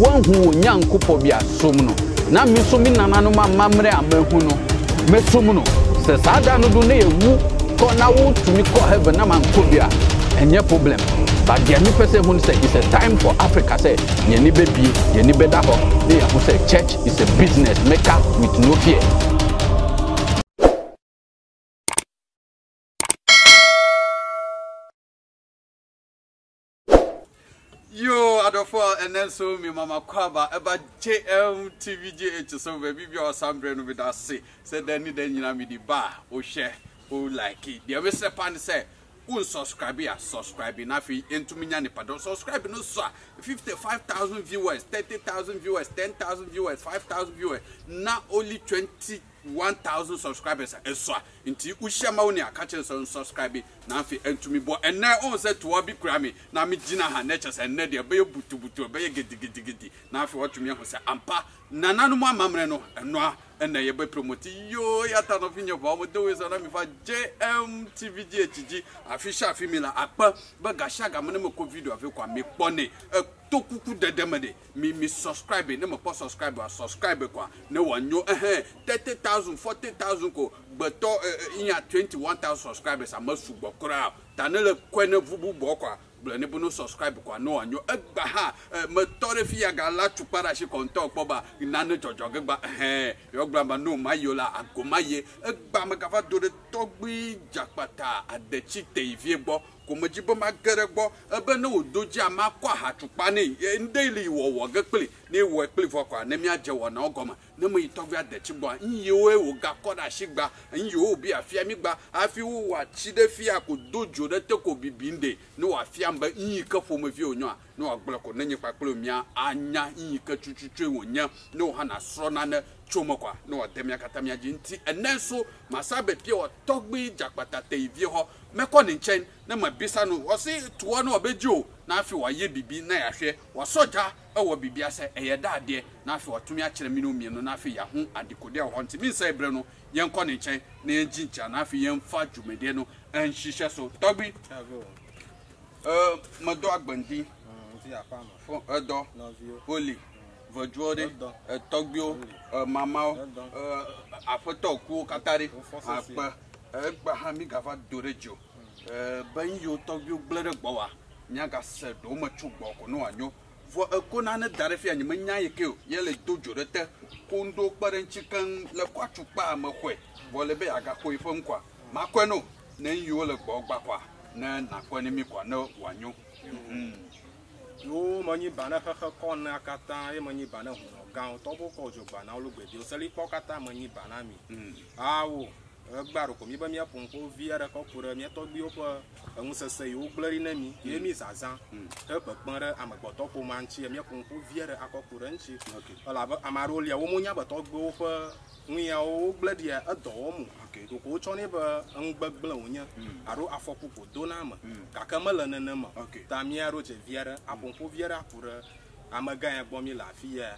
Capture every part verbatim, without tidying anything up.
Wanhu nyanku pobia sumno. Na misumi nanano mamre amehuno. Mesumno. Se sada no dune wu kona wu to me ko heaven na mankobia. Any problem. But the only person who said it's a time for Africa say yeni baby, yeni beda ho. They who say church is a business maker with no fear. Yo, Adolfo, and then so me mama kwaba about J M T V G H so baby be or some brand with us say said then then you know me the bar oh share oh like it the Mister Pan say who subscribe here subscribe enough into me and pardon subscribe no so fifty-five thousand viewers thirty thousand viewers ten thousand viewers five thousand viewers not only twenty-one thousand subscribers and so into ushama oni akache so subscribe na fi entumi bo and now on say to obi kra me na me gina ha natures and na dey be butu butu be gidigidigidi na fi watumi ho say ampa nananu mamamre no eno and na ye be promote yo yata no finyo bo mo do we so na me fa J M T V G H official female apa ba gasha ga me ko video afi kwa me pone tokuku dedemade me me subscribe na me po subscribe wa subscribe kwa na wanyo eh thirty thousand forty thousand ko but in ya twenty-one thousand subscribers amasu gbokora tanele kwene vubu bokwa blane bunu subscribe kwa no anyo egba ha metore fia gala chupara shi konto poba nanu jojoge gba eh yo gba ma no mayola agomaye egba magava do de togbi jakpata adechite ifie gbo komajibo mageregbo ebe no odoji amakwa ha chupa ni ndeli wowo gepli ni wo ekpli fokwa na mi aje wo na ogoma na mi togbi adechigbo nyewe wo gakoda shigba nyewe obi afia mi gba afi wo wa chide fia ko dojo de teko bibinde ni wa afia mba nyika fomafia onyoa no agbelako na nyikwa kpolomia anya nyika chuchuchwe wonya no ha na sro na na chomokwa no ademia katamia jinti enenso masabe pie o togbi jakpata teivie ho meko ni nchen na mabisa no o se tuo no obejo na afi wa ye bibi na yahwe wa soja e wo bibi ase eye daade na afi otumi a kire mi no mie no na afi ya hu adikode a ho nti mi sai bre no ye nko ni nchen na ye jincha na afi ye mfa jumede no enhihye so togbi eh mado agbandi Fon Edo, Oli, Vajore, Togbio, Mamao, Afoto Kuo Katari, Apa, Bahami Gava Dorejo, Banyo Togbio Bledegbawa, Nyaga said, no much walk no one. For a Conan Darefia, Manyaki, Yellow Dojorete, Kondo, Parent Chicken, La Quachupa, Mokwe, Volebe Agakoi Fonqua, Maqueno, then you will go Bakwa, Nan Aquanimiqua, no one you. Yo mani bana kaka kona kata, mani bana hunoga, tobo kojo bana ulugwe. Diosali pokata mani bana mi. Awo, baro komi ba mi apungo via rakopura mi tobi opa ngusese yugbleri nami. Yemi zaza, hapa kmara amagbato pomanchi mi apungo via rakopura nchi. Alaba amaroli awo monya batobi opa nguya ugbleri ya adomu. Doko choni ba angbagla unya aro afokuko donama kakamala nanama tamia roje viera abonko viera pura amaganya bomi lafia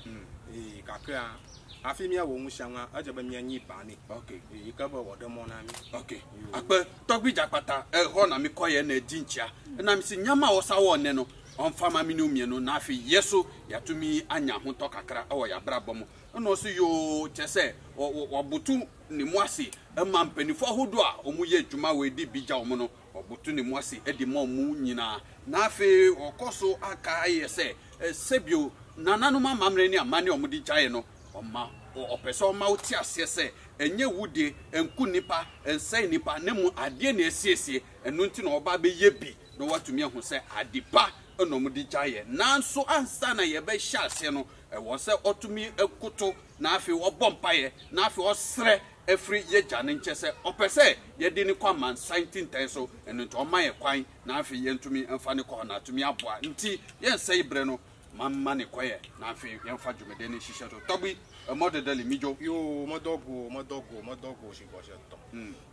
e kakra afimia wo mushanga ajaba mia nyi bani okay e kaba wodemona mi okay akpa togbi jakpata e ho na mi koye na jinchia na mi si nyama osawo ne no onfama mi no mie no na afi yeso yatumi anya ho to kakra awo ya brabom no so yo chese obutu ni muasi emma mpenifo hodo a omuye djuma we di bija omo no obutu ni muasi edi ma omu nyina na afi okoso aka yese sebio nananu mamamre ni amane omudi jaye no oma opeso ma uti asese enye wude enku nipa ensai nipa nemu ade na esiesie enu nti na oba be yebi no watumi ehun se adipa enomudi jaye nanso ansa na yebe hyase no wose otumi ekuto na afi obompaye na afi osre every year jane nchese opese ye di ni kwa man nineteen ten so enu to maye kwan na afi ye ntumi emfa ne ko na atumi aboa nti ye sei bre no mamma ne koye na afi ye mfa djumede ne shisha to togbi modedeli mijo yo modogo modogo modogo shigosha to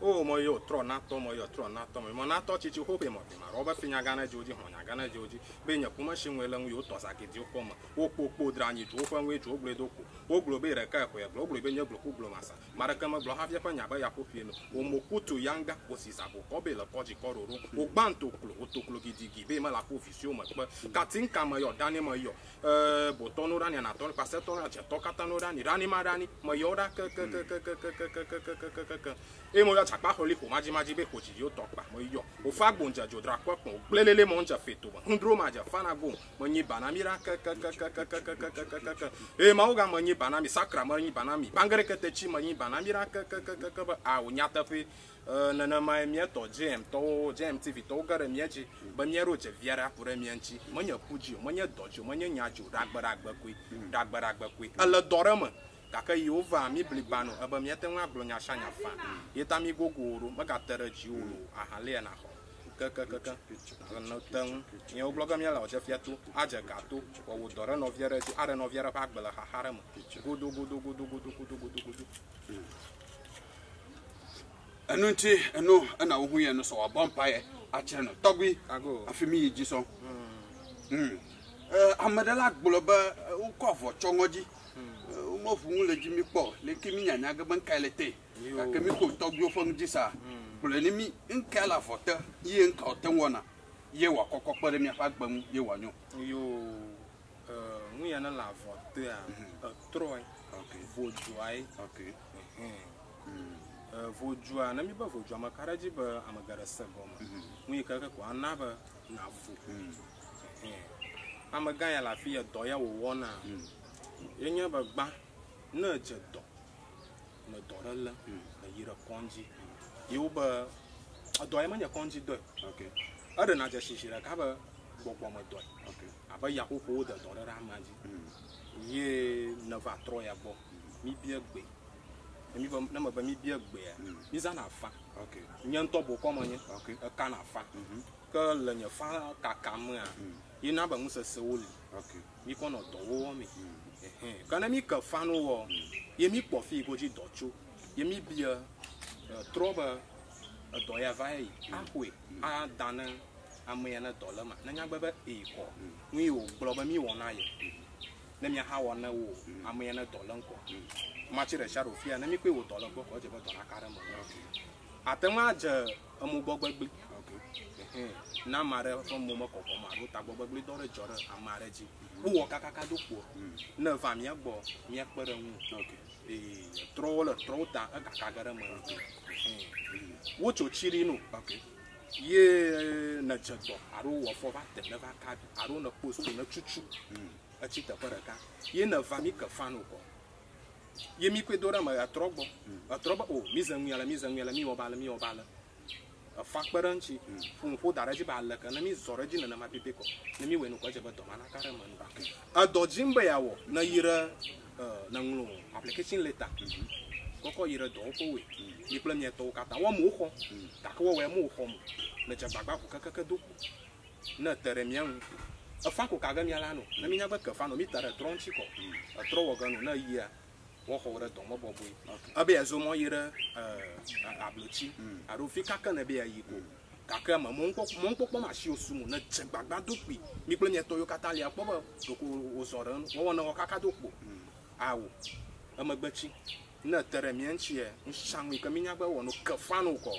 o mo yo tro na to mo yo tro na to mo na to chichi hope mo bi ma roba finya gana joji honya gana joji be nya kuma shinwela yo to sakiti okoma okpopo dranyi to fa nwe to ogledo ko oglo be re ka ko ya oglo be nya bloku glo masa mara kama blo ha fia nya ba ya ko fie no o mo kutu yanga ko sisa ko ko be la ko ji kororo o gbanto klo otoklo gidigi be ma la ko ofisio ma katin kama yo dane ma yo yo eh boton urani anaton passer to racha to katano urani rani marani mayora ke ke ke ke ke ke ke ke ke ke e mo ya chapa holi ko maji maji be ko ji yo to pa moyo o fa gbonja jodra kwa ko lelele monja fetu hundro maja fana go monyi banami ra ke ke ke ke ke ke ke e ma uga monyi banami sakra monyi banami bangere ke te chi monyi banami ra ke ke ke ke a unyata fe nana ma mieto J M to J M T V to gara mieji ba mieroje viara pure mianchi monya kuji monya dojo monya nyajo ragbara agbakui ragbara agbakui ala dorama kaka yova mi blibano aba miete nwa blonya shanya fa yeta mi gogoro maka teraji ulu ahale na ho kaka kaka no tan yo bloga mi ala oje fiatu aja gato wo dora no viara ti ara no viara pa agbala ha haram gudu gudu gudu gudu gudu gudu anunti anu ana ohuye no so wabompae akire no togbi ago afemi yiji so mm eh amadala gboloba ukofo chongoji umofu leji mi po leki mi nyanya gban kailete ka mi ko togbi ofonji sa boleni mi nkala vote ye nka otenwona ye wa kokokpere mi afagbam ye wa nyo yo eh mu yana la vote a troy okay vojuai okay mm Vojua na mi ba vojua makaraji ba amagara sagoma mui kaka ko anaba na fu amagaya la fi doya wo wona yenya ba gba na je do na dorala na yira konji yuba doya manya konji do okay ada na je shishira ka ba gbogbo mo do okay aba ya ko ko da dorara amaji ye na va troya bo mi bi egbe mi ba na ma ba mi bi egbe ya mi za na fa okay nya nto bo ko mo nya okay ka na fa ka le nya fa ka ka mu a yi na ba mu se se oli okay mi ko no do wo mi eh ka na mi ka fa no wo ye mi po fi ko ji do chu ye mi bi troba do ya vai a kwe a dana a mu ya na do la ma na nya gba ba e ko mi o gbo ba mi wo na ye na mi ha wo na wo a mu ya na do la nko Machira sharo fia na mi kwe wo tolo gbo ko je bo tona karamo okay atema je amu gbogbegbe okay eh na mare fo mo mo kokko ma ru ta gbogbegbe do re joro amare ji wo kakaka do ko na va mi agbo mi apere wu okay eh troller trota kakagara mo eh wo chochiri nu okay ye na chato aru wo fo va te na va ka aru na post na chuchu a chita paraka ye na va mi ka fanu ko Yemi kwe dora ma atrobo atrobo o mizangu ya la mizangu ya la mi obala mi obala fakparanchi funfo daraji bala kana mi zoraji na ma pipeko na mi wenu kwaje ba domana karama nda a dojimba yawo na yira na ngulu application letter koko yira do ko we ni premier to kata wa mu ho takwa we mu ho mu na jabagba ko kakaka do na teremian afa ko kaga mi ala no na mi nyagba ka fa no mi tara tronchi ko atrowo ganu na yia wo khora to mo bobu abe azomo yira ablochi aro fika kana be ayiko kaka ma mo nko mo nko ma si osumu na jegbagba dopi mi pe nyeto yo katali apo bo doko osoran wo wona ko kaka dopo awo amagbachi na teremianchi e nshanwe kaminyagba wono kafanu ko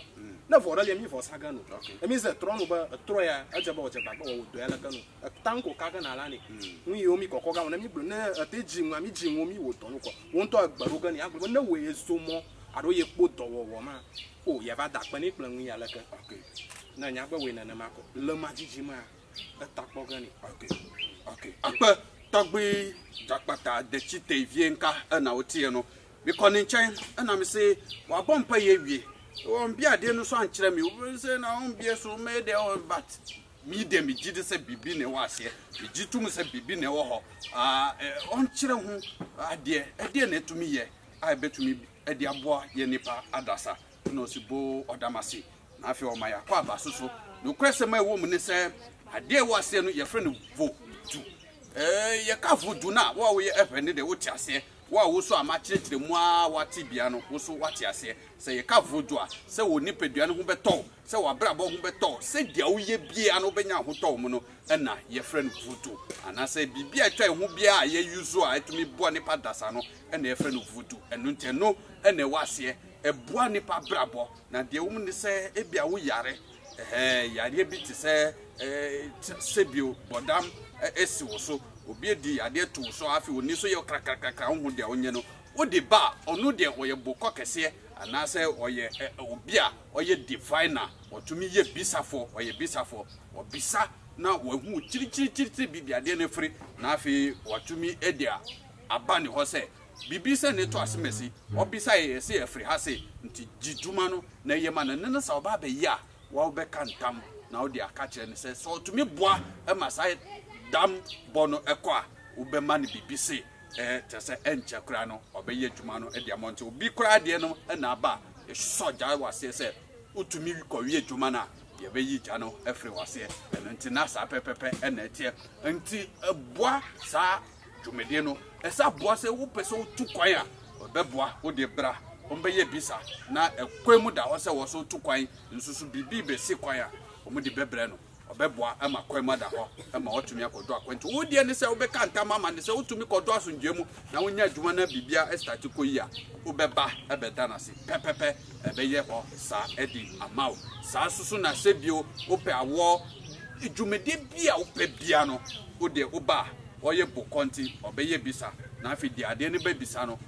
na vora le mi vosa ganu emi ze tronu ba troya ajaba ojebagba wo do yala kanu tanko kaka na lani nyi omi kokko ga wona mi bru na atejinwa mi jinwo mi wo tonu ko won to agbaru gani agbo na we esomo aro ye po dowo wo ma o ye ba da pe ni plan yala kan na nyagba we na na mako le ma jijima atakpo gani okay okay apa tagbe jakpata de chite vienka na otie no mi konin chen ana mi se wa bompa ye wie won bia de no so ankyere mi won se na won bia so me de all but mi de mi jide se bibi ne wa se mi jitum se bibi ne wo ho ah on kyere hu ade ade na tumi ye ai betumi ade aboa ye nipa adasa no si bo odamase na afi o maya kwa ba soso no kwese ma ewo mu ne se ade wa se no ye fre no vo tu eh ye ka vo du na wo ye efe ne de wo ti ase wa wusu amachire mwa wati bia no wusu wati ase se ye ka vodua se woni pedua no beto se wa brabo ho beto se dia uye bia no benya ho to mu no na ye friend vodu ana se bibia twa ho bia ye use a etumi bo ne padasa no na ye friend vodu enu nte no na wase e bo ne pa brabo na de wum ne se e bia wo yare eh yare bi ti se eh se bio bodam esi wo so Obedi ade to so afi oni so ye kakakaka ho de onye no wo de ba onu de oye bokọ kese anase oye obi a oye diviner otumi ye bisafo oye bisafo obisa na wahu chirichirichiri bibia de ne firi na afi watumi edia abani ho se bibisa ne to asemesi obisa ye se ye firi hase nti jiduma no na ye ma na ne sa oba be ya wa obeka ntam na wo de akakire ne se so otumi boa e masai dam bono ekwa ubema ni bibisi eh tese enche kra no obeye dwuma no e dia monte obi kra de no na ba e soja wase se utumi ko wie dwuma na ye beyi ja no efre wase enti na sa pepepe na tie enti eboa sa dwumede no esa boa se wo pese utukwan a obeboa wo de bra ombeye bisa na ekwemu da wose wose utukwan nsusu bibi be se kwan a omudi bebre no obeboa ama kwema da ho ama otumi akodo akwantu wodie ne se obeka ntama ma ne se otumi kodo asundie mu na wonya adwuma na bibia estati koyia obeba ebeda na se pepepe ebeye ho sa edi amao sa susu na se bio ope awo edwumede bia ope bia no wodie oba oye bokonti obeye bisa na afidi ade ne be bisa no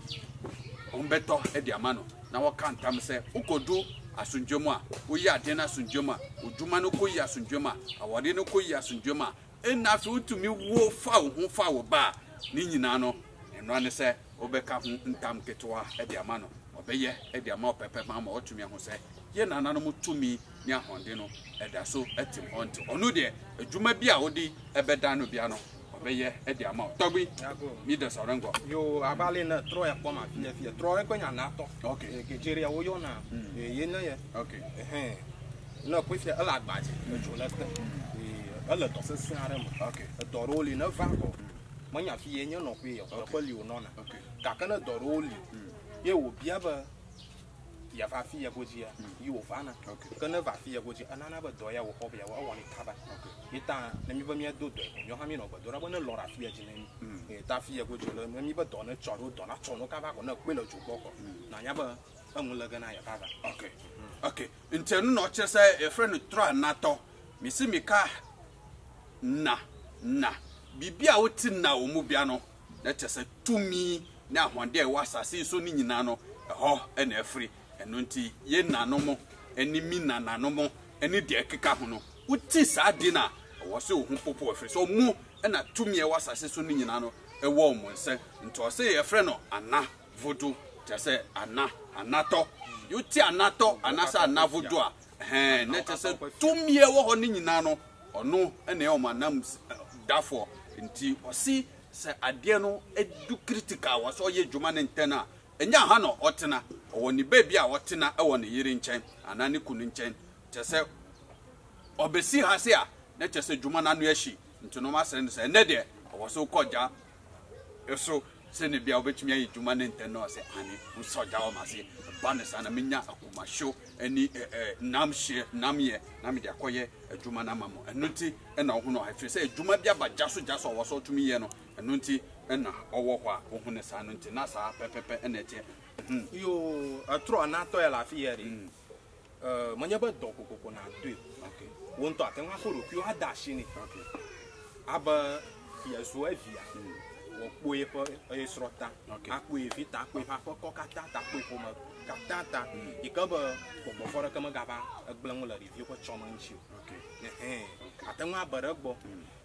ombeto edi amano na woka ntam se ukodu asunjoma oya dena sunjoma oduma no koya sunjoma awade no koya sunjoma enna fe utumi wo fa wo fa wo ba ni nyina no eno ne se obeka hu ntam ketwa e de ama no obeye e de ama opepe ma ma otumi ho se ye nana no mutumi ni ahonde no e da so etim honte onu de aduma bia odi ebeda no bia no obeye e de ama togbi mi de sorengo yo abale na tro ya koma fie fie tro re konya na to okay ke jeria wo yo na ye na ye okay eh no ko fie ala agbaje no chola ta eh ala to se sare mo okay doroli na vango manya fie nyo no ko ye ko li o nona okay ka kana doroli ye wo bia ba ya fa fie ko ji ya yo fana okay kana va fie ko ji anana ba do ya wo ko ya wa wa ni taba okay eta na mi ba mi do do yo ha mi no ba do ra bona lora fia jinani eta fia go jolo mi ba do na choro do na chono ka ba ko na kwelo joko ko na nya ba amula ga na ya ka ba okay okay intenu no che se e friend tro anato mi si mi ka na na bibia o ti na o mu bia no na che se tumi na ahonde e wasase so ni nyina no ho e na afri eno nti ye nanomo eni mi nanomo eni de keka ho no uti saa di na wase ohun popo afre so mu na tumi e wasase so ni nyina no e wo omo nse nto se ye fre no ana vodu te se ana anato uti anato anasa ana vodu a eh ne te se tumi e wo ho ni nyina no ono na e omo anam dafo nti osi se ade no edu critical wase oye dwuma ne ntena enya ha no otena woni baby a otena e woni yiri nchen anani kunu nchen te se obesi hase a na kyese dwuma na no ashi ntuno ma sere nse ne de owoso kọja eso se ne bia obetumi ayi dwuma ne nteno se ani usoja o mase banesa na menya akoma show ani namshie namye namde akoye dwuma na mamo enunti na ho no afi se dwuma bia ba jaso jaso owoso tumi ye no enunti na owo kwa ohu ne sa no nti na sa pepepe na tie yo atro anato ya la fiere euh manya ba do kokoko na dwe okay won to atenwa koro pio adashi ni okay aba yeso avia wo poe po esrota akpo evita akpo papo kokata ta akpo poma katata ikaba bo fora kama gaba agbalan la review ko choma nchi okay eh atenwa baragbo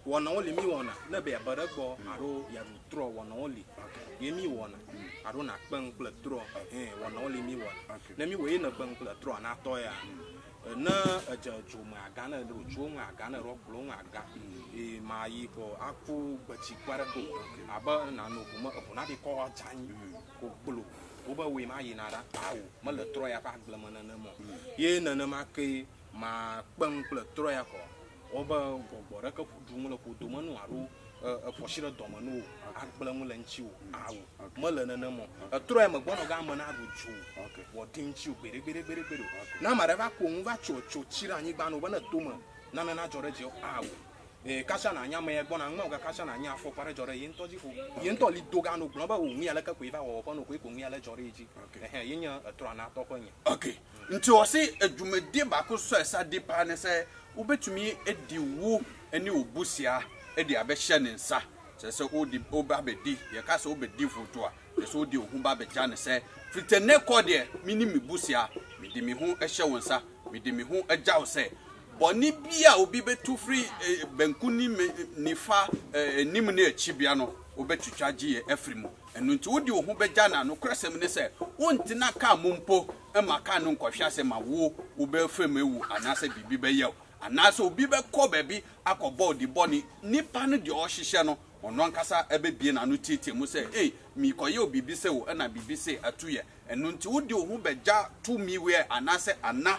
wona oli mi wona na be baragbo aro ya tro wona oli ye mi wona aro na kpan kula tro eh wona oli mi wona na mi we na kpan kula tro na to ya na ajajuma gana ro juma gana ro blonga ga e mai ko aku bachi kwarago aba na no kuma kuna de ko chanyu ko bulu oba we mai na ra awu mala troya pa glamana na mo ye na na makai ma kpan kula troya ko oba gogora ka fudumula ko domanu aro afoshira domanu akblamula nchiwo awu mala na na mo troya magbona ga ma na abuju wotin chiwo bere bere bere bere na mara va ko nva chocho chira anyi gba no bana toma na na na jore je awu e kasha na anya ma egbona nwa ga kasha na anya afo para jore yin toji ko yin to li doga no gba ba wo mi ala ka ko ifa wo pono ko ko mi ala jore ji eh yin ya troya na to ko yin okay nti o se adwumede ba ko so esa de pa ne se ubetumi edi wo eni obusia edi abehye ne nsa C'est ce qu'on dit au babedi, il y a qu'à se obédi pour toi. C'est ce qu'on dit au babedjan, c'est fritenez cordier, minimi boussia, midimi hon échouansa, midimi hon éjausé. Boni bia au bibé tout free, benkouni nifa, nimene chibiano, obétu chaji et effrimo. Et nous te dis au babedjana, nous croissons menacés. On tina ka mumpo, un macan non confiance ma wou, ou bel femme ou anase bibi beyao. Anase ou bibé kobebi, akobo di boni, ni pan di oshichano. On n'en casse ebe bien à nous titer, monsieur. Eh, mi koyo bibise ou en a bibise à tuer. Et nous t'ou di ou beja tout mi we anase ana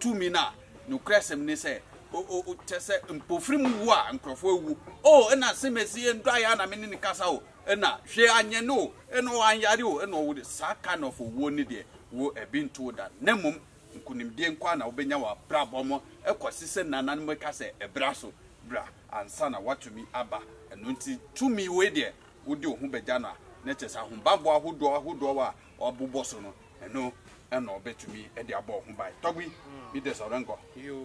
tout mina. Nous cressem nese. Oh oh oh tese un pauvre moua un crofou ou. Oh, en a se messie en doya na meni kasa ou. En a, j'ai anye no. En o anyari ou. En o ou de sakan of ou ni de. Ou e bin to da. Nemum, n'kunim dien kwa na ou benya wa bra bomo. E kwa sise nanan me kase e braso. Bra, ansana watumi aba. Nunti tumi wedie udi ohumbejana netesa humbabo ahodo ahodo wa obuboso no eno eno betumi e de abo ohumbai togbi bi de so renko yo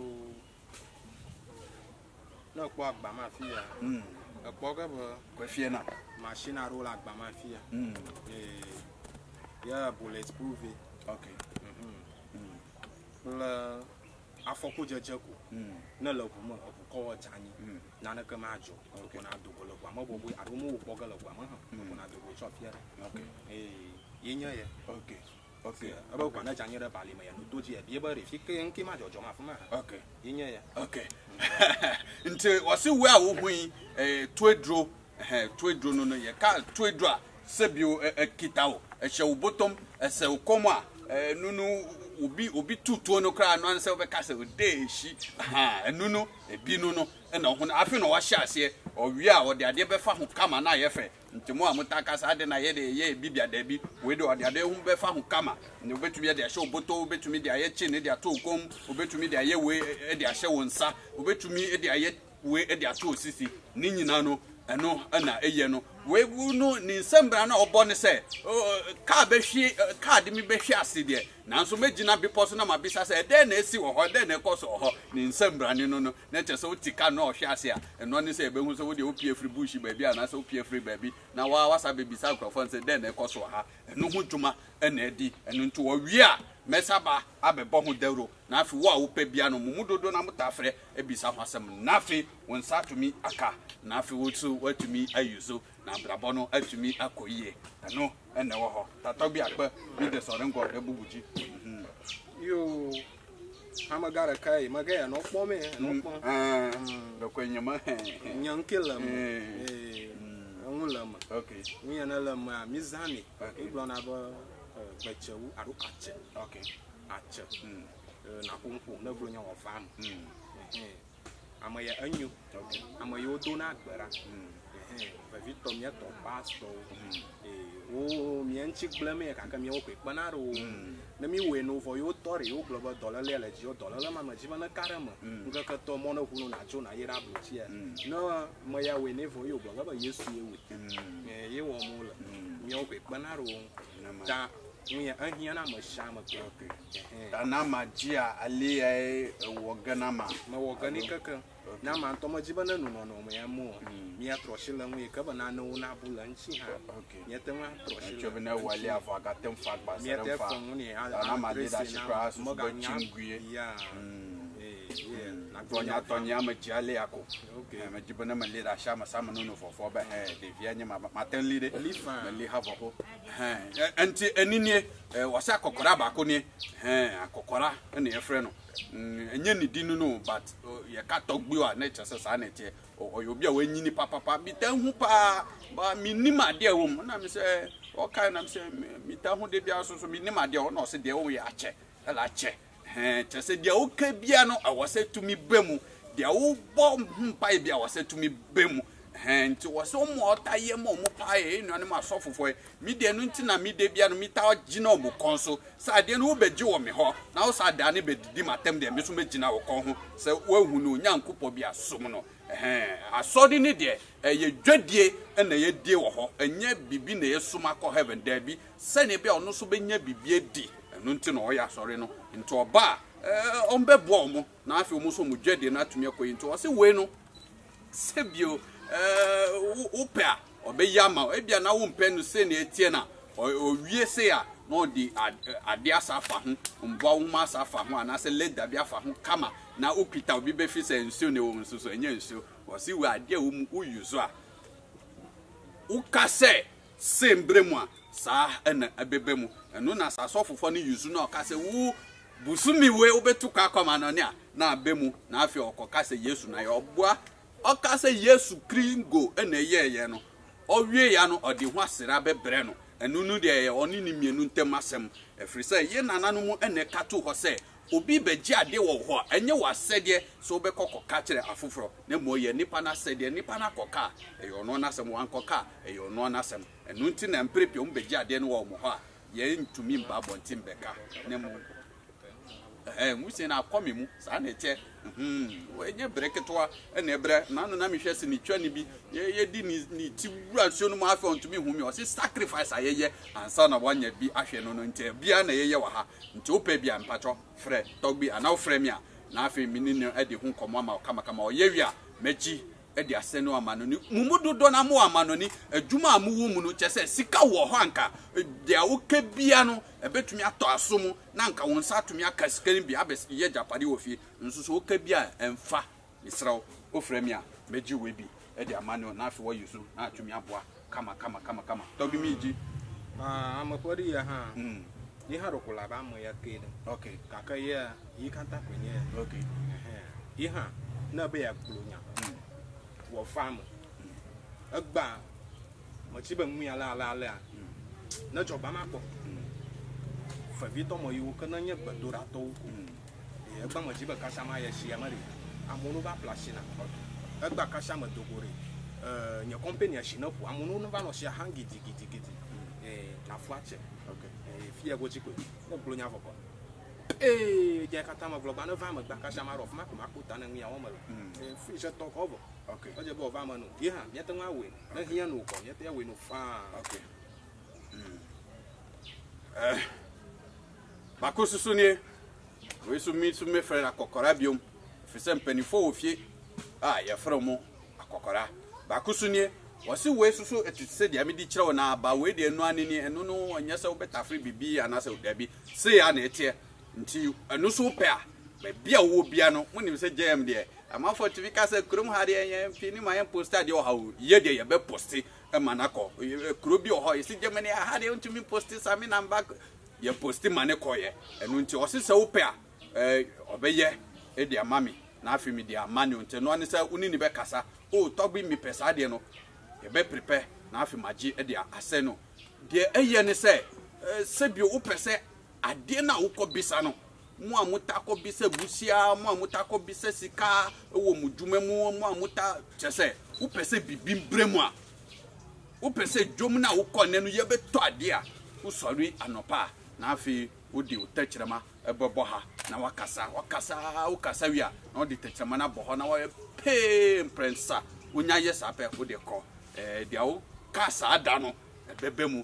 na kwa agba mafia mm e kwa gabo kwefie na machine roll agba mafia mm eh ya bulletproof okay mhm mm la afoko jejeko mm na lobumo ko tani na na kama jo ko na dogolo kwa ma bobu arumo wo bogolo kwa ma ko na dogo shop here okay eh yenya ye okay okay aba kwa na janye ra bali ma ya doji ya bi ba re fike yanki ma jojo ma fuma okay yenya ye okay nti wasi we a wo hun eh twedro eh twedro no ye ka twedro a sebio ekitawo e che wo bottom e se wo komo eh nunu obi obi tutu no kra no anse obekase odeshi ha enu no ebi no no e na ohun afi no wa hyaase owi a ode ade befa ho kama na yefe ntimo amuta kasa ade na ye de ye ebi bia da bi we de ode ade hu befa ho kama ne obetumi ade ahye oboto obetumi de aye chi ne de ato okom obetumi de aye we ade ahye wonsa obetumi ade aye we ade ato osisi ni nyina no eno ana eye no we no ni nsembra na obo ne se ka be hwi ka de mi be hwi ase de nanso megina biposo na mabisa se de na esi wo ho de na ekoso ho ni nsembra ne no no na che se otika na ohwe ase a eno ne se ebehun se wo de opie free bush ba bi ana se opie free ba bi na wa wasa be bisa krofon se de na ekoso ha eno hu dwuma ena edi eno nto wo wi a mesaba abebo ho dawro na afi wo a wo pa bia no mumudodo na mutafre ebisa hwasem na afi won sa tumi aka na afi wo tu watumi ayuzo na brabono atumi akoyie eno ena wo ho tatogbi akpa bi de sore ngo de bubuji yo amagara kai magaya no kpome no kpon ah do kwenyama nyankela mo eh onulama okay nyana lama mizami igbo na bo bachewu arukache okay ache mm na kunku na bro nya wo fam mm eh amaya anyu okay amaya odona agbara mm eh ba vito mia to pasto eh o mia nchik blame kaka mia okwe panaro na mi we no for yo tori yo global dollar lele ji yo dollar la mama ji bana karama nga ka to mona kuno na cho na yera buti ya no maya we ne for yo global yesu ewe eh ye wo mo la mia okwe panaro na oui, un rien à me charmer. Tanama Gia, allez, Waganama. Ma Waganaka. Nama, Thomas Gibana, non, non, mais à moi. Mia Trochel, on est comme un an à Boulanchi. Yet, un trochel, je venais où aller à Vagatem Fag, parce que la famille a marqué la chasse, Mogan Yanguia. La Gonia Tonia Majaliaco. Ok, mais tu peux me laisser la chama, ça me nomme pour faire des viennes, ma telle l'idée, l'Ivan, Anti enine wasa kokora ba koni eh akokora na yefre no enye ni dinu no but ye katogbi wa na chese sa na tie oyobia we nyini papapa bitan hu pa ba minima de wo mu na me se o kai na me se mitan hu de bia so so minima de wo na o se de wo ye ache la ache eh chese de o ka bia no awase tumi bemu de wo bom hu pa bia awase tumi bemu and to was so more tie mo pie no ma sofo for me de no ntina me de bia no mita ginum konso sa de no be jiwo me ho na wo sa da ne be di matem de me so me gina wo kon ho se wo hu no nyankopɔ bia som no eh asɔde ne de ye dwadie na ye die wo ho enya bibi na ye som akɔ heaven da bi se ne bia ono so be nya bibi di no ntina wo ya sɔre no nto ba eh ombe bo mo na afi wo so mu dwadie na atumi akɔ nto wo se we no se bio upea obeyama e bia na wo mpe no se na etie na owie se a no di ade asafa ho mboa wo ma asafa ho ana se leda bia fa ho kama na opita obi be fi se nsuo ne wo nsuo enye nsuo wo si we ade wo mu uyuzo a ukase sembre mo sa na abebe mu eno na asasofofo ne yuzu na okase wo busumi we obetuka akoma no ne a na abemu na afi okokase yesu na yo boa okase yesu kringo ene yeye no owie ya no odi ho asira bebre no enu nu de ye oni ni mienu ntemasem efrisa ye nananu mu ene kato ho se obi beji ade wo ho enye wasede so be kokoka kire afoforo na mo ye nipa na sede nipa na koka e yo no na sem wan koka e yo no na sem enu nti na mprepi om beji ade no wo mo ho ye ntumi mba bontim beka na mo eh musi na akome mu sa na eche mhm enye breketoa na ebre na no na mehwe se ni twa ni bi ye di ni ti wura so no ma afa ntumi humi o se sacrifice ayeye ansa na wanya bi ahwe no no ntia bia na yeye wa ha nti opa bia mpacho frɛ tɔgbi ana wo frɛ mi a na afa mi ni ne ade ho nkɔmɔ ma kama kama o yewi a meji ade asɛno amanoni mumudodo na mo amanoni adwuma amuwu mu no kyɛsɛ sika wɔ hɔ anka de a woka bia no ebetumi atɔ aso mu na anka won sa atumi aka sika ni bia abɛsi yɛ japade ofie nso so woka bia ɛmfa misraw ofrɛ mi a meji we bi ade amanoni na afa wɔ yusu na atumi aboa kama kama kama kama tɔgbi mi ji ah amapori ya ha mm ni haro kula ba mo ya kede okay kaka ya yi kanta kwenye okay eh eh ha na be ya kulonya wo fam agba mo ti be mu ya la la la na jo ba ma ko fa vi to mo yi wo kana nya gbadura to ko e agba mo ti be ka sama ya si amari amunu ba plashina agba ka sama dogore eh nya company ya shina ko amunu no ba no si hangi digi digi eh na flache okay e fia go ti ko no ko nya foko eh je kata ma globa no va ma gba ka sama rof ma ko ma ko ta na nya wo ma e fi je to ko okay. Oje bo va manu. Ye ha, ye tengwa we. Na hia no ko, ye te we no fa. Okay. Eh. Ba ko susuni. We sumi sumi fere na kokora biom. Fi se mpanifo ofie. Ah, ye fere mo akokora. Ba ko suni, wo si we susu etise dia me di kire wo na ba we de enu anini enu no onye se wo betafre bibi ana se odabi. Se ya na etie. Nti enu so pe a. Ba bia wo bia no, mo nim se J M de. Ama for T V kasa krom hare yen fini ma yen poster de ohawo ye de ye be poste e manako kro bi oho ye si Germany hare ntumi poste sami number ye poste mane koye enu nti o se se wo pea eh obeye e de amami na afimi de amani nti no ne se uni ni be kasa o togbi mi pesa de no ye be prepare na afimaji e de ase no de eye ne se se bi wo pese ade na wo ko bisa no mo amuta ko bise busia mo amuta ko bise sika wo mudwuma mu mo amuta chese wo pese bibimbre mu a wo pese dwom na wo kone no ye beto ade a wo sori anopa na afi wo di utechirema ebobo ha na wakasa wakasa wo kasa wi a na wo di techirema na boho na wo pe prensa wo nya yesa pe wo de ko eh dia wo kasa ada no ebebemu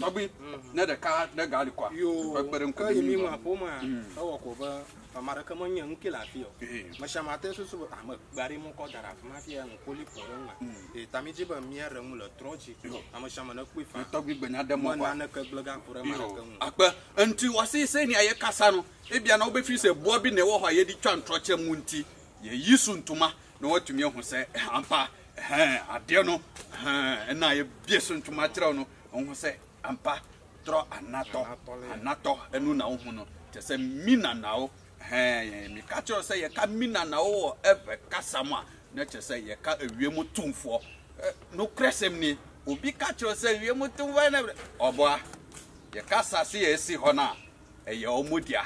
tobi na da ka na gali kwa kwagbarin ku mi ma poma tawo ko ba amara kama nyan kilafi o mashama te su su ama bari mu ko dara ma fi an ko li poronga e tamiji ba mi ara mu lo troji ama shama na ku fa tobi gbe na da mo kwa na ka blaga pora ma ka mu akpa anti wasi se ni aye kasa no e bia na obe fi se bo bi na wo ho aye di twa ntroche mu nti ye yisu ntuma na watumi ehu se ampa hein ade no hein na ye bieso ntuma tira no onhu se ampa tro anato anato enu na onhu no te se mina nawo hein mi ka tro se ye ka mina nawo ebe kasama na te se ye ka ewie mu tumfo no kresem ni obi ka tro se ewie mu tumwa na oboa ye ka sase ye si ho na eye omodia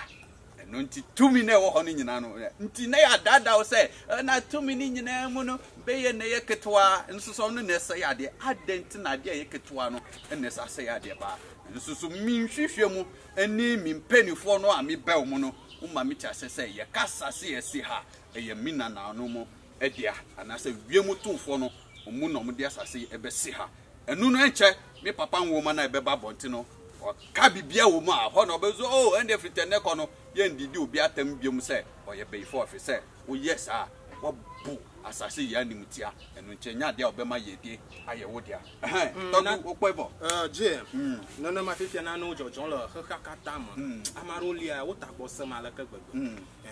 nti tumi ne wo ho ne nyina no nti na ya dada wo se na tumi ne nyina mu no be ye ne ye ketwa nsuso no ne se ya de adent na de ye ketwa no ne se ase ya de ba nsuso min hwehwe mu ani min penifo no ame be wo mu no uma mi kyase se ye kasa se ye si ha ye mina na no mu edia anase wiemu tumfo no mu no mu de asase ebe si ha enu no enche mi papa nwo ma na ebe ba bonte no kabibia wo ma ho no bezo oh ende fritene ko no ye ndidi obi atam biom se oye beifo office wo yes ah wo bu asase ya nimutia enu enche nya de obema ye die aye wo dia eh to wo kwebo eh J M no no ma fifia na no jojon lo kaka tam amarolia wo tagbo sama la kagbo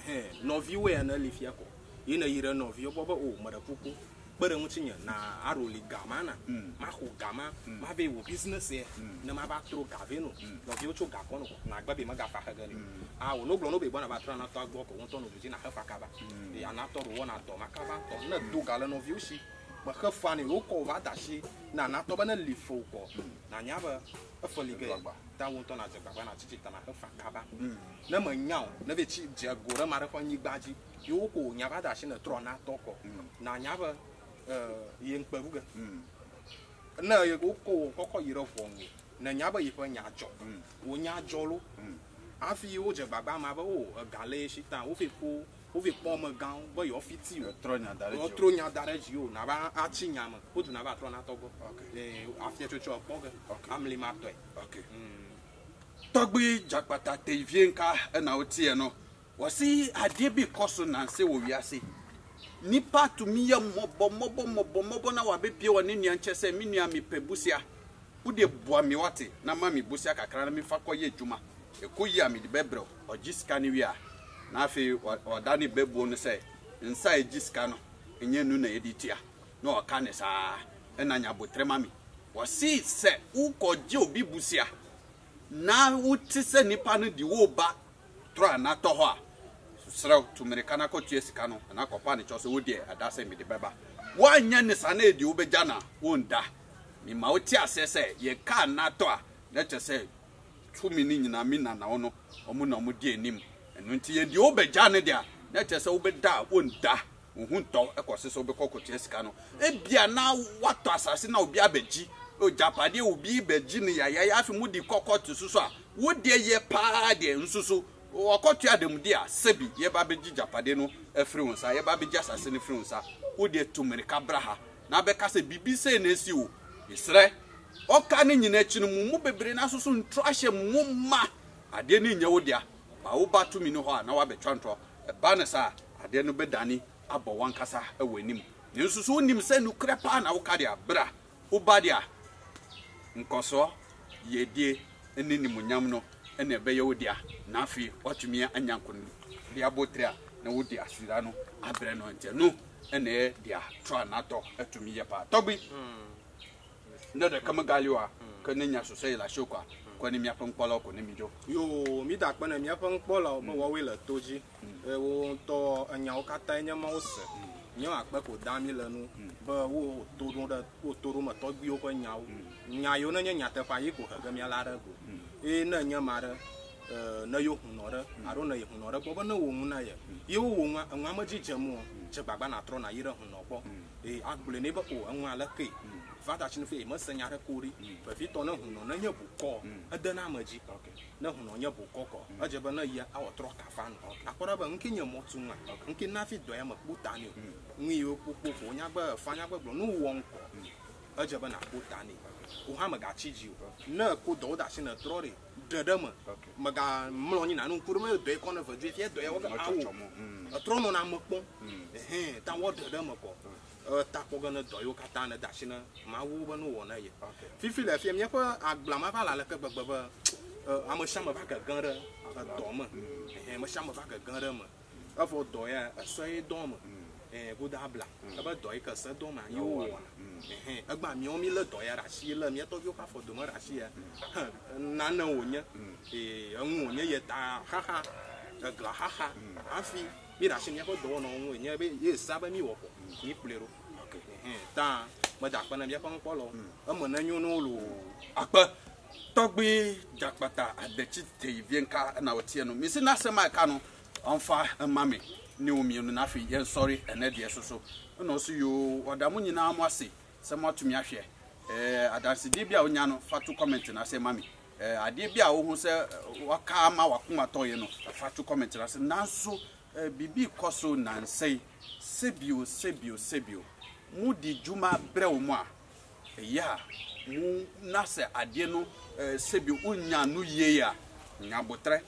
eh no viwe na lifia ko ye na yire no viwo bobo o mara puku na aroli gamana ma ho gama ma be wo business here na ma ba tro gaveno no bi o cho gakono na gba be ma ga fa gari ah wo no glo no be bona ba tra na to agbo ko won to no ji na fa kaba e ana to ro na to ma kaba to na do gala no vi o shi ba ka fa ni ro ko va da shi na na to ba na lifo ko na nya ba afo li ga ta won to na je gba na chichi ta na fa kaba na ma nya na be chi je gora ma ra ko nyi gbaji yo ko nya ba da shi na tro na to ko na nya ba yen peruga na ye go ko ko yiro fongo na nya ba yifo nya jo wo nya jolo afi wo je baba ma ba o gale shitan wo fe ko wo fe pomo gan bo yo fiti wo tro nya dare jo tro nya dare jo na ba achi nya ma wo du na ba tro na togo okay afi cho cho pogo amli ma to okay togbi jakpata te vienka na otie no wo si ade bi koso na se wo wiase ni pa to mi ya mobo mobo mobo mobo na wa bepie woni nua nchese mi nua mi pebusia ude boa mi wate na ma mi busia kakra na mi fa koye djuma ekoyi ami de bebro ojiska ni wi a na afi odani bebo no se nsa ejiska no enye nu na editia na o ka ne sa na nya botrema mi wo si se ukoje obi busia na uti se nipa no di wo ba tro na to ho a sra to americana ko tiesika no na ko pa ne cho so wodie adase mi de beba wanya ne sane di obeja na wonda mi ma woti asese ye ka na to a na tese tumi ni nyina mi na na wono omu na omu die nim enu nti ye di obeja ne dia na tese obeda wonda ohunto ekose so be ko tiesika no e bia na wato asase na obi abeji o japade obi beji ne yaya afi mu di kokotu susu a wodie ye pa de nsusu o akotua dem dia sebi ye ba be jijapade no afri wonsa ye ba be jasase ne fri wonsa wo de tumerika braha na be kase bibi se na si o isre o ka ne nyina chi no mu bebere na soso ntro ahye mu ma ade ne nya wo dia ba wo ba tumi no ho na wa be twanto ba ne sa ade no be dani abo wankasa awanim ne soso nim se no krepa na wo ka dia bra wo ba dia nkoso ye die ene ni munyam no ene be ye wo dia na afi otumi anyanko dia botria na wo dia sira no abre no nte no ene dia tro na to atumi ye pa togbi ndo de kamagaliwa kanenya so sei la shokwa kwani miapon kpolo ko ni mijo yo mi da kpana miapon kpolo mo wo wele toji e wo to anyawo kata nya mawse nyo akpa ko dami lanu ba wo to do da wo to ro ma togbi o ko nyawo nyayo na nya nyata fa yi ko ga mi ala ra ko e na nya mara na yo hunora aro na yo hunora ko na wo na ya yo wo nwa nwa ma jije mu je baba na tro na yire hunoko e agbule ne ba o anwa la ke vata chinu fe ma sanya ra kuri ba fi to na hunon na nyabu ko adana maji na hunon nyabu koko aje ba na ya awo tro ka fan akora ba nke nyamo tunwa nke na fi do ya ma puta ni nwi yo popo ko nya ba fa nya ba bro no wo nko aje ba na puta ni o ha ma ga chiji na ko do da chinu tro re dedama maga mloni na nkur me de kono fa de de o a trono na mpo eh ta wo dedama ko ta ko gana do yo katana da shina ma wo ba no wona ye fifi la fi mi ko aglama ba la ka gbagba a mo shama ba ka ganra a doma eh mo shama ba ka ganra ma a fo do ya so e doma eh go da bla ba do e ka sa doma yo wona eh agba mi o mi le do ya ra si le mi to yo ka fo do ma ra si ya na na wonya eh an wonya ye ta ha ha agla ha ha afi mi ra si mi ko do no wonya be ye sa ba mi wo ko ni plero okay eh ta ma da pa na mi ko ko lo amona nyu no lo apa Togbi jakpata adechi teyienka na otie no misi na sema ka no onfa mami ni omienu na afi yen sorry ene de soso no so yo odamu nyina amase sema tumi ahwe eh adanse di bia onya no fatu comment na sema mami eh ade bia wo hu se waka ma wakoma toye no fatu comment na sema nanso bibi koso nansei sebio sebio sebio mu di juma brewo mu a ya mu nase ade no sebio unya no ye ya nyabotre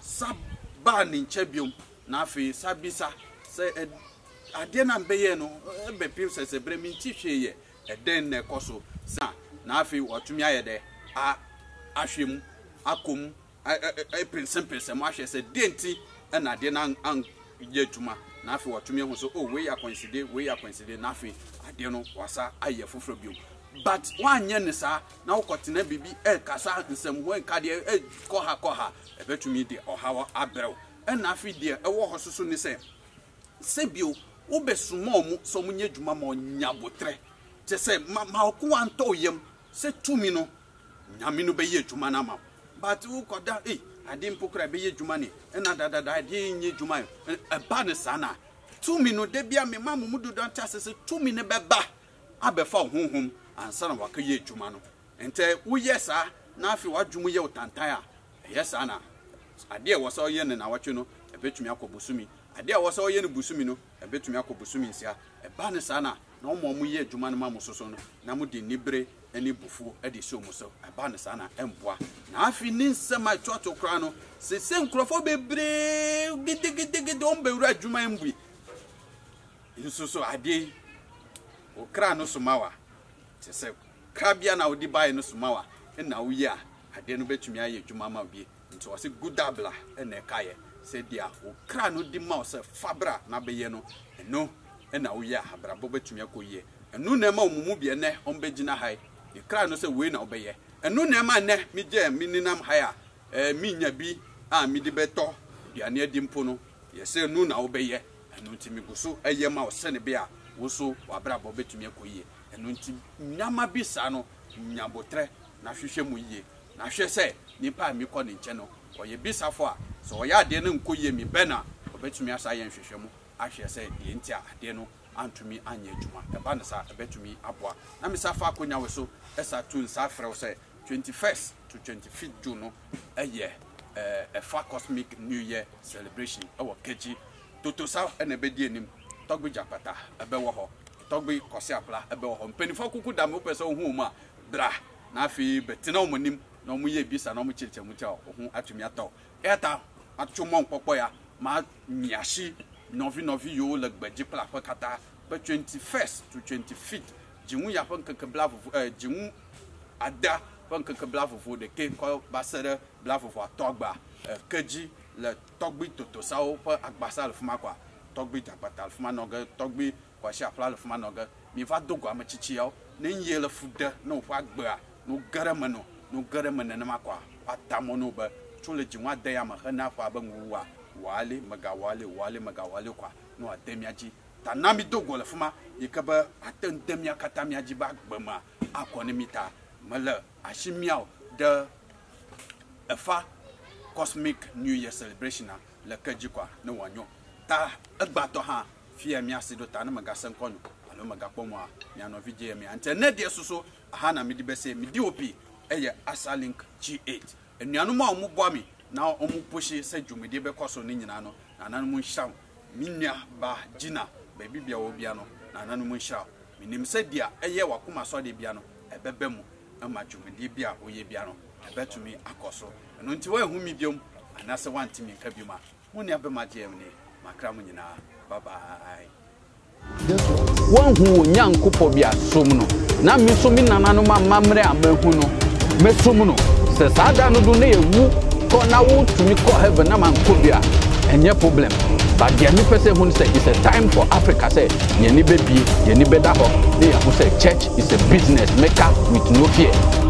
saba ni nchebio na fe sabisa se ade na mbeye no be pim se se bremi ntihwe ye eden na koso sa na fe otumi ayede a ahwem akom ai principle se mo ahwe se denti and I didn't get to my nafi what to me was oh, we are coincided, we are coincided, nothing. I don't know what's a year for you. But one yen is now cotton baby, a cassa, and some one cardiac, a coha coha, a better media or how I barrel. And nothing dear, a war horse soon the same. Sebio, Obesumo, so many Jumamon Yabotre. Just say, Maukuan Toyam, said Tumino, Yamino Bay to Manama. But who got that? I didn't poke a bay jumani, and another that I didn't need jumai. A banner two minutes, debia, me mamma would do that task two minute beba. I before home and son of a caye jumano. And tell, oh, yes, sir, now if you are Jumio Tantaya. Yes, Anna. I dear was all yen and our chino, a bit to Mako Busumi. I dear was all yen Busumino, a bit to Mako Busumi, sir. A banner sana, no more muye juman mamososon, Namudi Nibre. Any buffo, Eddie Somoso, a banasana, and bois. Now, if you need some my trotto crano, say, same crophobe brave, get the get the get on be right, you mind we. You so so a day or crano somawa. Tis a crabian out the buy no somawa, and now we are. I didn't bet me, I to mamma be, and so I said, good dabbler, and a kaya, said, dear, or crano de mouse, fabra, nabeyeno, and no, and now we are, brabo to me a coye, and no nemo mubi and ne on bedina high. The crowd no say we na obeye. Enu na ma ne mi je mi ninam haya. Eh mi nya bi a mi di beto. Di ane adimpo no. Ye say nu na obeye. Enu ntimi guso eye ma o se ne bia. Wo so wa brabo betumi akoyie. Enu ntimi nyama bi sa no nyabotre na hwehwe mu yie. Na hwe se nipa mi kọ ne nche no. Oye bi safo a so oya ade ne nkoyie mi bena obetumi asa ye hwehwe mu. Ahwe se die ntia ade no. Antumi anye juma ebana sa ebetumi aboa na me safa akonya we so esa tun sa frɛ sɛ twenty-first to twenty-fifth June no eye eh fa cosmic new year celebration our keji toto sa ene be die nim togbe japata ebe wo ho togbe kɔse apla ebe wo ho mpenifo kuku dam wo pɛ sɛ ohu mu a bra na afi betina wo nim na wo ye bisa na wo kyerkyɛ mu kyɛ ohu atumi atɔ eta atwomɔ nkpɔkpɔ ya ma miashi Novi novi yo le gbeji pla fa kata but twenty-first to twenty-fifth jimu ya pon keke blavovo eh jimu ada pon keke blavovo de ke ko basere blavovo atogba keji le togbi toto sao pa agbasa le fuma kwa togbi tapata fuma noga togbi kwa sha pla le fuma noga mi va dogo amachichi yo ne nye le fuda no fa gba no garamano no garamana na makwa atamono ba chule jimu ada ya ma na fa ba nguwa wale magawale wale magawale kwa no ademiaji tanami dogo la fuma yekaba atendemia katamiaji bagbama akonemita mala ashimiao de efa cosmic new year celebration la kaji kwa no wanyo ta agbato ha fie miasi do tanama gasen kono alo magapomwa miano vije mi internet de soso ha na midibese midiopi eye asalink G eight enianu ma omuboami na omu pushi se jumide be koso ni nyina no na nanu nsham minya ba jina ba bibia wo bia no na nanu nsham minim se dia eye wakoma so de bia no ebebe mu ama jumide bia oye bia no ebetumi akoso no nti wo ehumi biom anase wantimi nka bioma muni abema J M ni makra mu nyina bye bye wonhu nyankopo bia som no na mi so mi nananu mamamre amahu no mesom no se sada no do na ewu na wo tumi kɔ heaven na man kɔ bia enye problem but the new person who said it's a time for Africa say ye ni be bi ye ni be da ho dey who say church is a business maker with no fear.